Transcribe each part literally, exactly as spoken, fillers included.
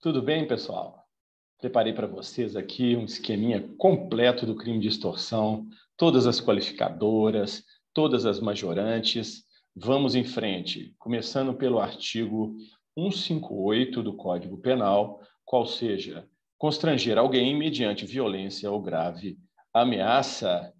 Tudo bem, pessoal? Preparei para vocês aqui um esqueminha completo do crime de extorsão, todas as qualificadoras, todas as majorantes. Vamos em frente, começando pelo artigo cento e cinquenta e oito do Código Penal, qual seja, constranger alguém mediante violência ou grave ameaça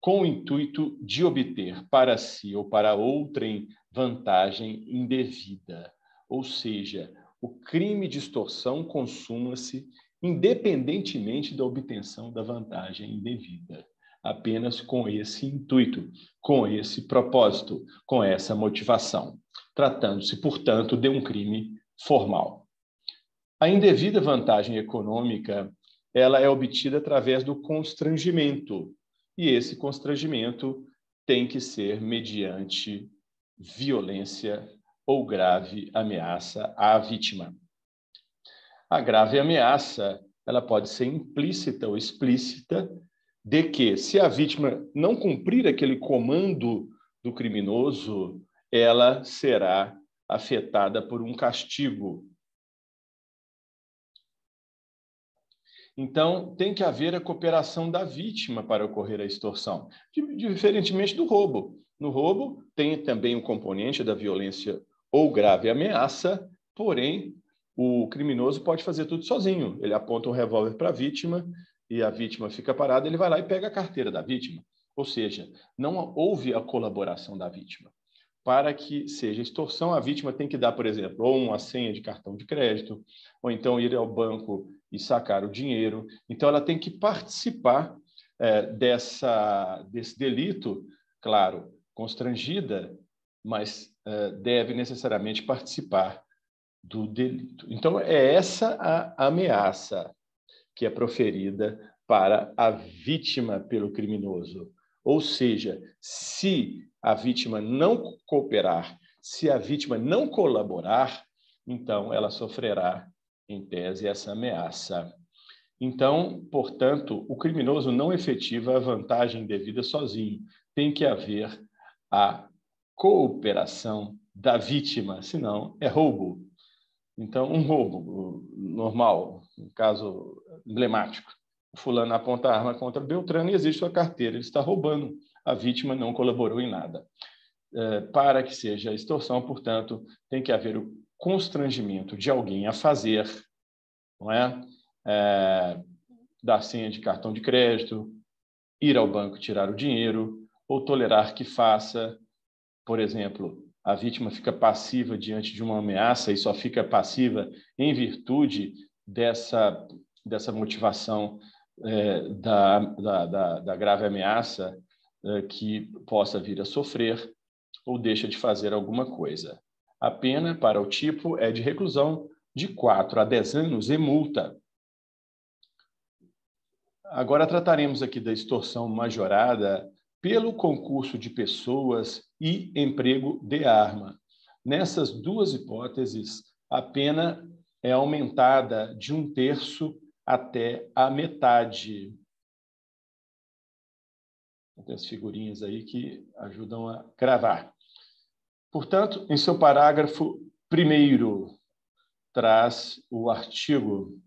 com o intuito de obter para si ou para outrem vantagem indevida, ou seja, o crime de extorsão consuma-se independentemente da obtenção da vantagem indevida, apenas com esse intuito, com esse propósito, com essa motivação, tratando-se, portanto, de um crime formal. A indevida vantagem econômica, ela é obtida através do constrangimento, e esse constrangimento tem que ser mediante violência ou grave ameaça à vítima. A grave ameaça, ela pode ser implícita ou explícita, de que se a vítima não cumprir aquele comando do criminoso, ela será afetada por um castigo. Então, tem que haver a cooperação da vítima para ocorrer a extorsão, diferentemente do roubo. No roubo, tem também o componente da violência ou grave ameaça, porém, o criminoso pode fazer tudo sozinho. Ele aponta um revólver para a vítima e a vítima fica parada, ele vai lá e pega a carteira da vítima. Ou seja, não houve a colaboração da vítima. Para que seja extorsão, a vítima tem que dar, por exemplo, ou uma senha de cartão de crédito, ou então ir ao banco e sacar o dinheiro. Então, ela tem que participar é, dessa, desse delito, claro, constrangida, mas uh, deve necessariamente participar do delito. Então, é essa a ameaça que é proferida para a vítima pelo criminoso. Ou seja, se a vítima não cooperar, se a vítima não colaborar, então ela sofrerá, em tese, essa ameaça. Então, portanto, o criminoso não efetiva a vantagem devida sozinho. Tem que haver a cooperação da vítima, senão é roubo. Então, um roubo normal, um caso emblemático. Fulano aponta a arma contra Beltrano e existe sua carteira, ele está roubando. A vítima não colaborou em nada. Para que seja extorsão, portanto, tem que haver o constrangimento de alguém a fazer, não é? É, dar senha de cartão de crédito, ir ao banco tirar o dinheiro, ou tolerar que faça. Por exemplo, a vítima fica passiva diante de uma ameaça e só fica passiva em virtude dessa, dessa motivação eh, da, da, da, da grave ameaça eh, que possa vir a sofrer, ou deixa de fazer alguma coisa. A pena para o tipo é de reclusão de quatro a dez anos e multa. Agora trataremos aqui da extorsão majorada pelo concurso de pessoas e emprego de arma. Nessas duas hipóteses, a pena é aumentada de um terço até a metade. Tem as figurinhas aí que ajudam a cravar. Portanto, em seu parágrafo primeiro, traz o artigo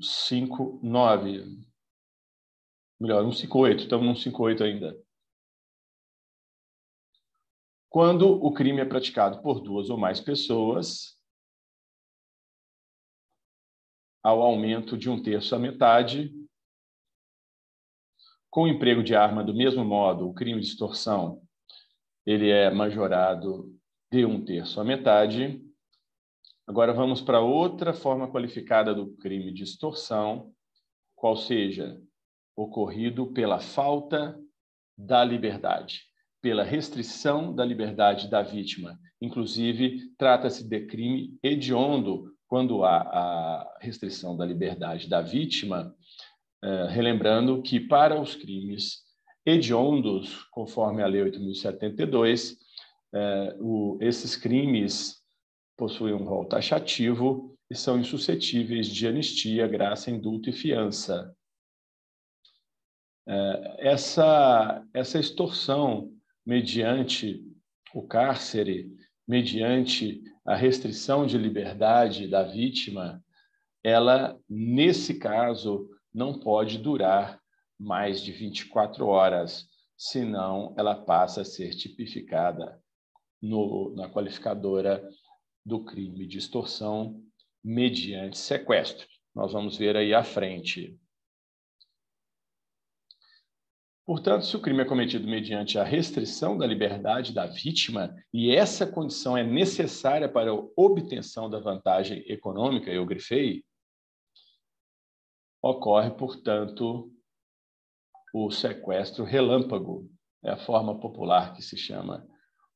cento e cinquenta e nove. Melhor, cento e cinquenta e oito, estamos no cento e cinquenta e oito ainda. Quando o crime é praticado por duas ou mais pessoas, ao aumento de um terço à metade, com o emprego de arma do mesmo modo, o crime de extorsão, ele é majorado de um terço à metade. Agora vamos para outra forma qualificada do crime de extorsão, qual seja, ocorrido pela falta da liberdade, pela restrição da liberdade da vítima. Inclusive, trata-se de crime hediondo quando há a restrição da liberdade da vítima, eh, relembrando que para os crimes hediondos, conforme a Lei oito mil e setenta e dois, eh, o, esses crimes possuem um rol taxativo e são insuscetíveis de anistia, graça, indulto e fiança. Essa, essa extorsão mediante o cárcere, mediante a restrição de liberdade da vítima, ela, nesse caso, não pode durar mais de vinte e quatro horas, senão ela passa a ser tipificada no, na qualificadora do crime de extorsão mediante sequestro. Nós vamos ver aí à frente. Portanto, se o crime é cometido mediante a restrição da liberdade da vítima e essa condição é necessária para a obtenção da vantagem econômica, eu grifei, ocorre, portanto, o sequestro relâmpago. É a forma popular que se chama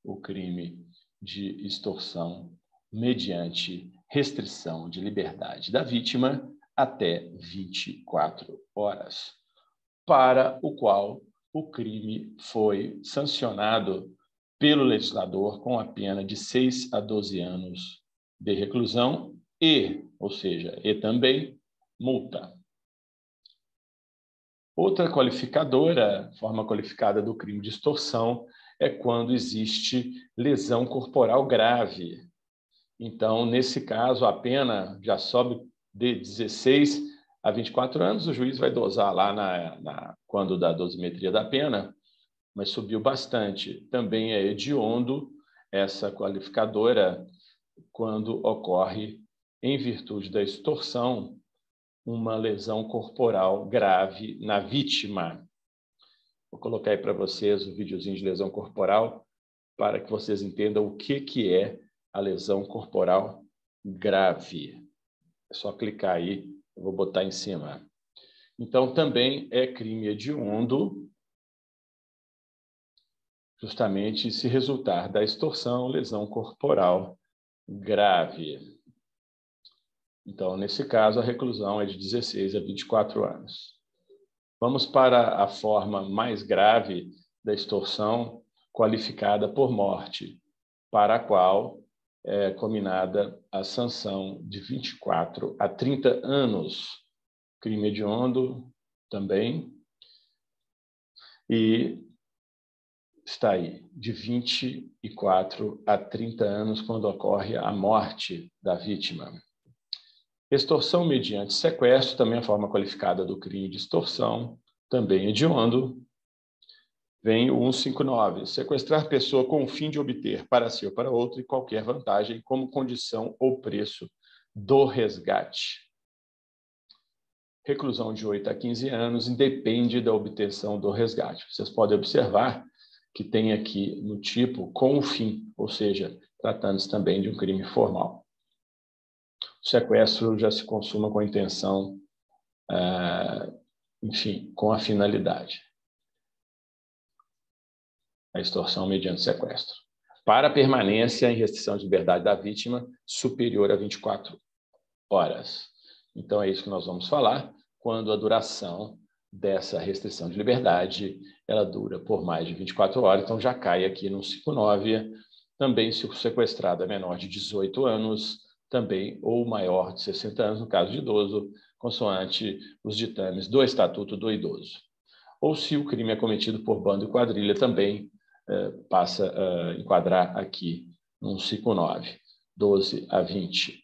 o crime de extorsão mediante restrição de liberdade da vítima até vinte e quatro horas. Para o qual o crime foi sancionado pelo legislador com a pena de seis a doze anos de reclusão e, ou seja, e também multa. Outra qualificadora, forma qualificada do crime de extorsão, é quando existe lesão corporal grave. Então, nesse caso, a pena já sobe de dezesseis a vinte e quatro anos, o juiz vai dosar lá na, na, quando dá a dosimetria da pena, mas subiu bastante. Também é hediondo essa qualificadora quando ocorre, em virtude da extorsão, uma lesão corporal grave na vítima. Vou colocar aí para vocês o videozinho de lesão corporal para que vocês entendam o que, que é a lesão corporal grave. É só clicar aí. Vou botar em cima. Então, também é crime hediondo, justamente se resultar da extorsão, lesão corporal grave. Então, nesse caso, a reclusão é de dezesseis a vinte e quatro anos. Vamos para a forma mais grave da extorsão, qualificada por morte, para a qual é combinada a sanção de vinte e quatro a trinta anos. Crime hediondo também. E está aí, de vinte e quatro a trinta anos, quando ocorre a morte da vítima. Extorsão mediante sequestro, também a forma qualificada do crime de extorsão, também hediondo. Vem o cento e cinquenta e nove, sequestrar pessoa com o fim de obter para si ou para outro e qualquer vantagem como condição ou preço do resgate. Reclusão de oito a quinze anos, independe da obtenção do resgate. Vocês podem observar que tem aqui no tipo com o fim, ou seja, tratando-se também de um crime formal. O sequestro já se consuma com a intenção, ah, enfim, com a finalidade. A extorsão mediante sequestro, para permanência em restrição de liberdade da vítima superior a vinte e quatro horas. Então, é isso que nós vamos falar, quando a duração dessa restrição de liberdade, ela dura por mais de vinte e quatro horas, então já cai aqui no cento e cinquenta e nove, também se o sequestrado é menor de dezoito anos, também ou maior de sessenta anos, no caso de idoso, consoante os ditames do Estatuto do Idoso. Ou se o crime é cometido por bando e quadrilha, também passa a enquadrar aqui no cento e cinquenta e nove, doze a vinte.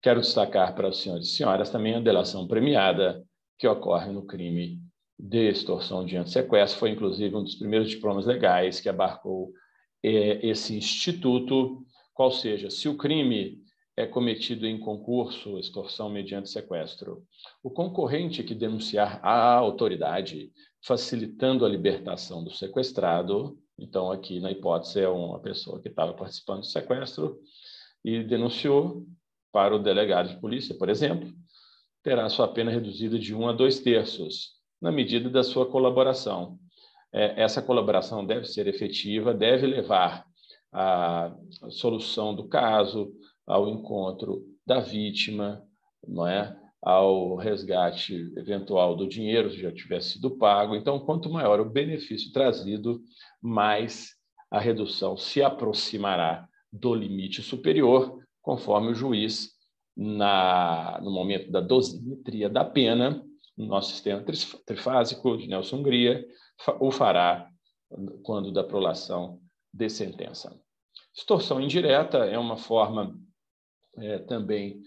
Quero destacar para os senhores e senhoras também a delação premiada que ocorre no crime de extorsão diante de sequestro. Foi, inclusive, um dos primeiros diplomas legais que abarcou eh, esse instituto, qual seja, se o crime é cometido em concurso, extorsão mediante sequestro, o concorrente que denunciar à autoridade, facilitando a libertação do sequestrado, então aqui na hipótese é uma pessoa que estava participando do sequestro e denunciou para o delegado de polícia, por exemplo, terá sua pena reduzida de um a dois terços, na medida da sua colaboração. É, essa colaboração deve ser efetiva, deve levar à solução do caso, ao encontro da vítima, não é? Ao resgate eventual do dinheiro, se já tivesse sido pago. Então, quanto maior o benefício trazido, mais a redução se aproximará do limite superior, conforme o juiz, na, no momento da dosimetria da pena, no nosso sistema trifásico de Nelson Hungria, o fará quando da prolação de sentença. Extorsão indireta é uma forma é, também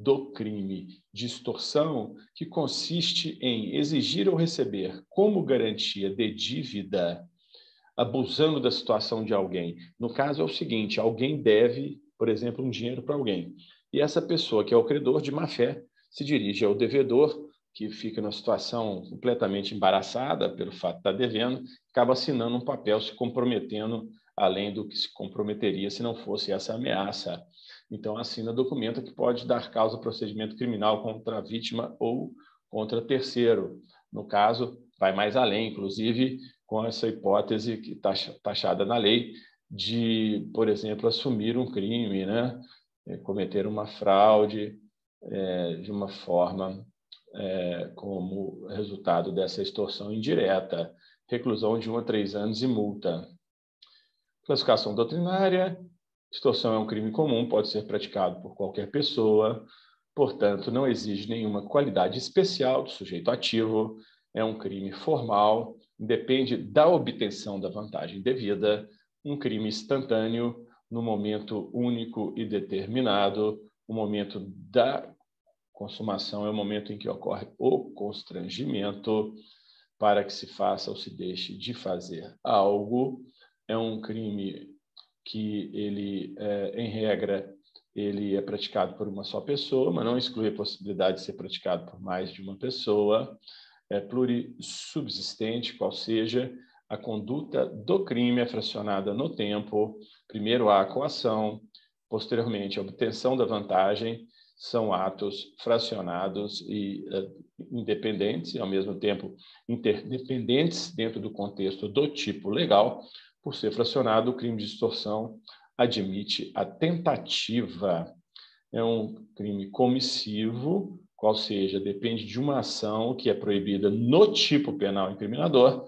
do crime de extorsão, que consiste em exigir ou receber como garantia de dívida, abusando da situação de alguém. No caso é o seguinte, alguém deve, por exemplo, um dinheiro para alguém, e essa pessoa, que é o credor, de má fé, se dirige ao devedor, que fica numa situação completamente embaraçada pelo fato de estar devendo, acaba assinando um papel, se comprometendo além do que se comprometeria se não fosse essa ameaça. Então, assina documento que pode dar causa a procedimento criminal contra a vítima ou contra terceiro. No caso, vai mais além, inclusive, com essa hipótese que está taxada na lei de, por exemplo, assumir um crime, né? Cometer uma fraude é, de uma forma é, como resultado dessa extorsão indireta. Reclusão de um a três anos e multa. Classificação doutrinária. Extorsão é um crime comum, pode ser praticado por qualquer pessoa, portanto, não exige nenhuma qualidade especial do sujeito ativo, é um crime formal, depende da obtenção da vantagem devida, um crime instantâneo, no momento único e determinado, o momento da consumação é o momento em que ocorre o constrangimento para que se faça ou se deixe de fazer algo, é um crime que ele, em regra, ele é praticado por uma só pessoa, mas não exclui a possibilidade de ser praticado por mais de uma pessoa, é plurissubsistente, qual seja, a conduta do crime é fracionada no tempo, primeiro há a coação, posteriormente a obtenção da vantagem, são atos fracionados e independentes, e ao mesmo tempo interdependentes dentro do contexto do tipo legal. Por ser fracionado, o crime de extorsão admite a tentativa. É um crime comissivo, qual seja, depende de uma ação que é proibida no tipo penal incriminador,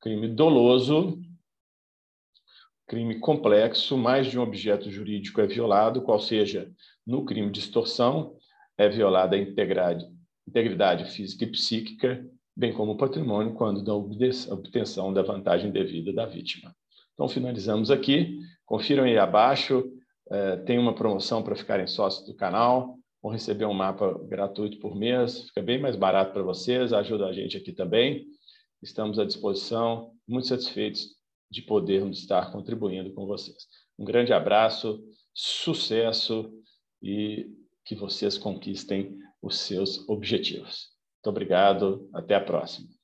crime doloso, crime complexo, mais de um objeto jurídico é violado, qual seja, no crime de extorsão, é violada a integridade física e psíquica, bem como o patrimônio, quando da obtenção da vantagem devida da vítima. Então, finalizamos aqui. Confiram aí abaixo. Eh, tem uma promoção para ficarem sócios do canal. Vão receber um mapa gratuito por mês. Fica bem mais barato para vocês. Ajuda a gente aqui também. Estamos à disposição. Muito satisfeitos de podermos estar contribuindo com vocês. Um grande abraço, sucesso e que vocês conquistem os seus objetivos. Muito obrigado. Até a próxima.